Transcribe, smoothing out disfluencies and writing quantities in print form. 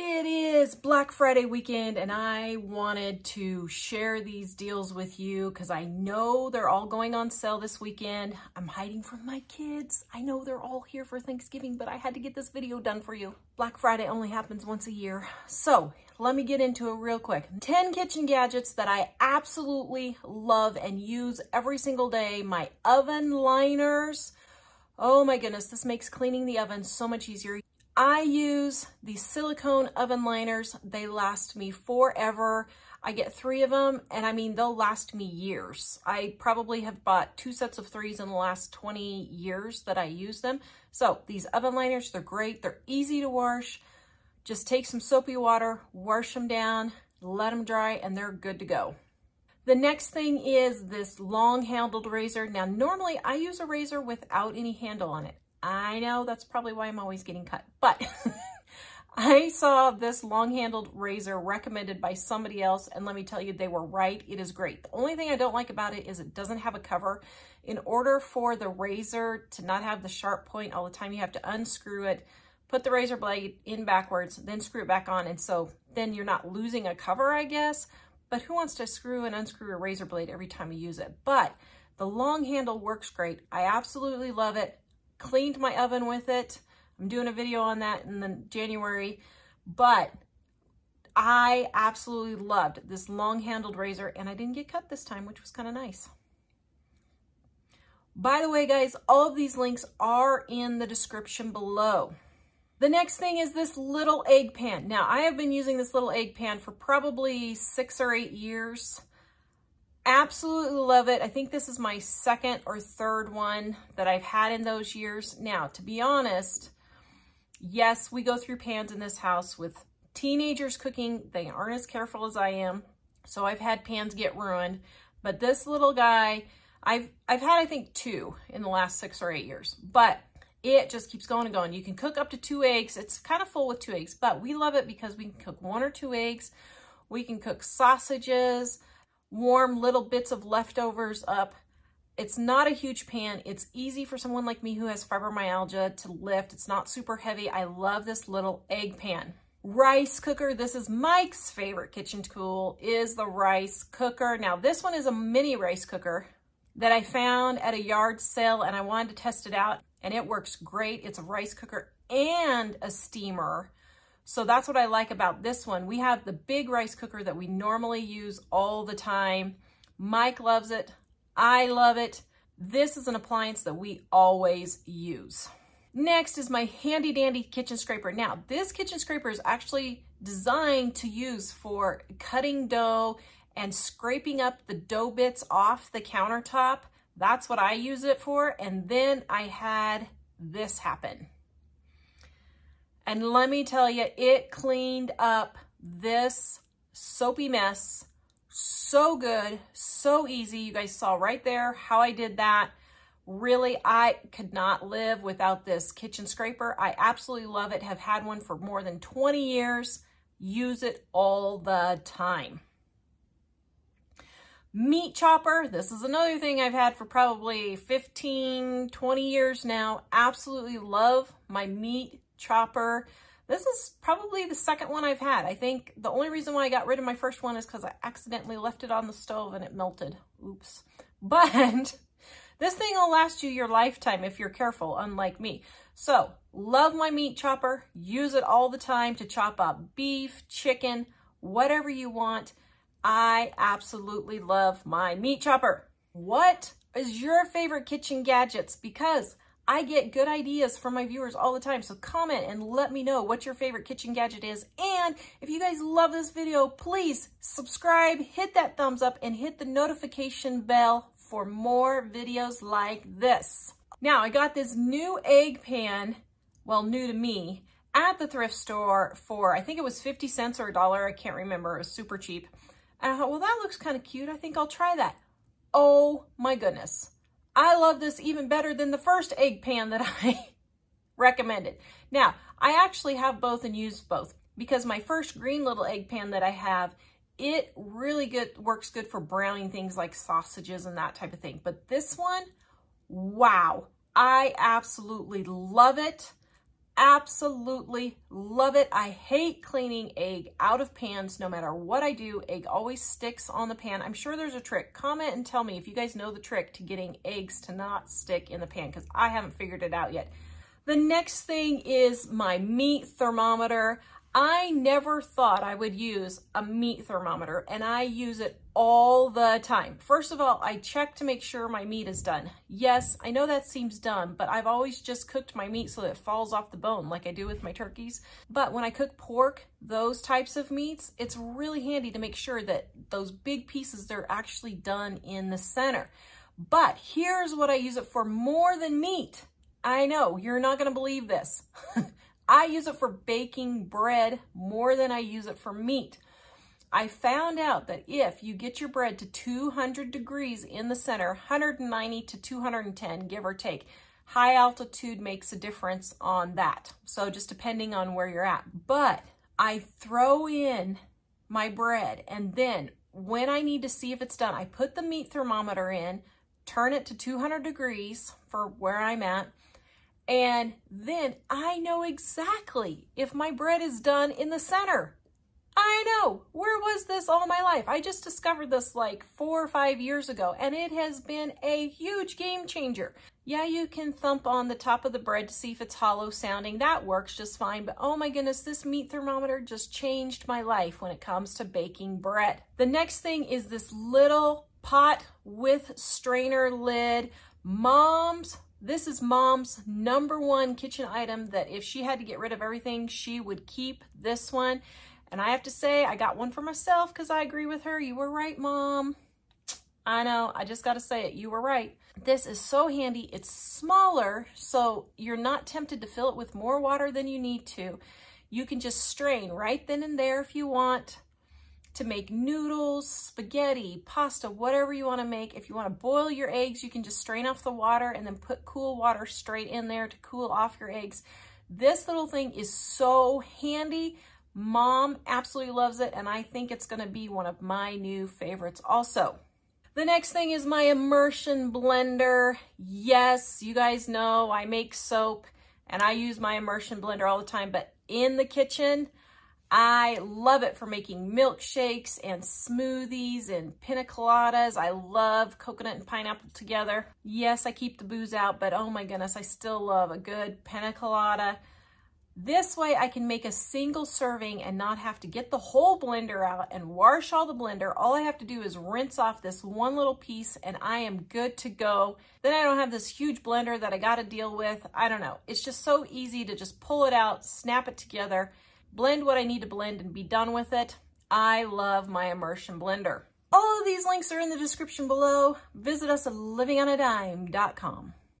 It is Black Friday weekend and I wanted to share these deals with you because I know they're all going on sale this weekend. I'm hiding from my kids. I know they're all here for Thanksgiving, but I had to get this video done for you. Black Friday only happens once a year. So let me get into it real quick. 10 kitchen gadgets that I absolutely love and use every single day. My oven liners. Oh my goodness, this makes cleaning the oven so much easier. I use the silicone oven liners. They last me forever. I get 3 of them, and I mean, they'll last me years. I probably have bought 2 sets of 3s in the last 20 years that I use them. So these oven liners, they're great. They're easy to wash. Just take some soapy water, wash them down, let them dry, and they're good to go. The next thing is this long-handled razor. Now, normally I use a razor without any handle on it. I know that's probably why I'm always getting cut, but I saw this long-handled razor recommended by somebody else, and let me tell you, they were right. It is great. The only thing I don't like about it is it doesn't have a cover. In order for the razor to not have the sharp point all the time, you have to unscrew it, put the razor blade in backwards, then screw it back on, and so then you're not losing a cover, I guess, but who wants to screw and unscrew a razor blade every time you use it? But the long handle works great. I absolutely love it. Cleaned my oven with it. I'm doing a video on that in January, but I absolutely loved this long-handled razor and I didn't get cut this time, which was kind of nice. By the way, guys, all of these links are in the description below. The next thing is this little egg pan. Now, I have been using this little egg pan for probably 6 or 8 years. Absolutely love it. I think this is my 2nd or 3rd one that I've had in those years. Now, to be honest, yes, we go through pans in this house with teenagers cooking. They aren't as careful as I am. So I've had pans get ruined, but this little guy, I've had, I think 2 in the last 6 or 8 years, but it just keeps going and going. You can cook up to 2 eggs. It's kind of full with 2 eggs, but we love it because we can cook 1 or 2 eggs. We can cook sausages, warm little bits of leftovers up. It's not a huge pan. It's easy for someone like me who has fibromyalgia to lift. It's not super heavy. I love this little egg pan. Rice cooker. This is Mike's favorite kitchen tool, is the rice cooker. Now this one is a mini rice cooker that I found at a yard sale and I wanted to test it out and it works great. It's a rice cooker and a steamer. So that's what I like about this one. We have the big rice cooker that we normally use all the time. Mike loves it. I love it. This is an appliance that we always use. Next is my handy dandy kitchen scraper. Now, this kitchen scraper is actually designed to use for cutting dough and scraping up the dough bits off the countertop. That's what I use it for. And then I had this happen. And let me tell you, it cleaned up this soapy mess so good, so easy. You guys saw right there how I did that. Really, I could not live without this kitchen scraper. I absolutely love it. Have had one for more than 20 years. Use it all the time. Meat chopper. This is another thing I've had for probably 15, 20 years now. Absolutely love my meat chopper. This is probably the 2nd one I've had. I think the only reason why I got rid of my 1st one is because I accidentally left it on the stove and it melted. Oops. But this thing will last you your lifetime if you're careful, unlike me. So love my meat chopper. Use it all the time to chop up beef, chicken, whatever you want. I absolutely love my meat chopper. What is your favorite kitchen gadgets? Because I get good ideas from my viewers all the time, so comment and let me know what your favorite kitchen gadget is. And if you guys love this video, please subscribe, hit that thumbs up, and hit the notification bell for more videos like this. Now, I got this new egg pan, well, new to me, at the thrift store for, I think it was 50 cents or $1, I can't remember, it was super cheap. And I thought, well, that looks kind of cute, I think I'll try that. Oh my goodness. I love this even better than the 1st egg pan that I recommended. Now, I actually have both and use both because my 1st green little egg pan that I have, it really works good for browning things like sausages and that type of thing. But this one, wow, I absolutely love it. absolutely love it. I hate cleaning egg out of pans. No matter what I do, egg always sticks on the pan. I'm sure there's a trick. Comment and tell me if you guys know the trick to getting eggs to not stick in the pan, because I haven't figured it out yet. The next thing is my meat thermometer. I never thought I would use a meat thermometer, and I use it all the time. First of all, I check to make sure my meat is done. Yes, I know that seems dumb, but I've always just cooked my meat so that it falls off the bone like I do with my turkeys. But when I cook pork, those types of meats, it's really handy to make sure that those big pieces, they're actually done in the center. But here's what I use it for more than meat. I know, you're not going to believe this. I use it for baking bread more than I use it for meat. I found out that if you get your bread to 200 degrees in the center, 190 to 210, give or take, high altitude makes a difference on that. So just depending on where you're at. But I throw in my bread, and then when I need to see if it's done, I put the meat thermometer in, turn it to 200 degrees for where I'm at, and then I know exactly if my bread is done in the center. I know, where was this all my life? I just discovered this like 4 or 5 years ago, and it has been a huge game changer. Yeah, you can thump on the top of the bread to see if it's hollow sounding. That works just fine, but oh my goodness, this meat thermometer just changed my life when it comes to baking bread. The next thing is this little pot with strainer lid. Mom's. This is Mom's number one kitchen item that if she had to get rid of everything, she would keep this one. And I have to say, I got one for myself because I agree with her. You were right, Mom. I know, I just got to say it. You were right. This is so handy. It's smaller, so you're not tempted to fill it with more water than you need to. You can just strain right then and there if you want to make noodles, spaghetti, pasta, whatever you want to make. If you want to boil your eggs, you can just strain off the water and then put cool water straight in there to cool off your eggs. This little thing is so handy. Mom absolutely loves it, and I think it's going to be one of my new favorites also. The next thing is my immersion blender. Yes, you guys know I make soap, and I use my immersion blender all the time, but in the kitchen, I love it for making milkshakes and smoothies and pina coladas. I love coconut and pineapple together. Yes, I keep the booze out, but oh my goodness, I still love a good pina colada. This way I can make a single serving and not have to get the whole blender out and wash all the blender. All I have to do is rinse off this one little piece and I am good to go. Then I don't have this huge blender that I got to deal with. I don't know. It's just so easy to just pull it out, snap it together, blend what I need to blend, and be done with it. I love my immersion blender. All of these links are in the description below. Visit us at livingonadime.com.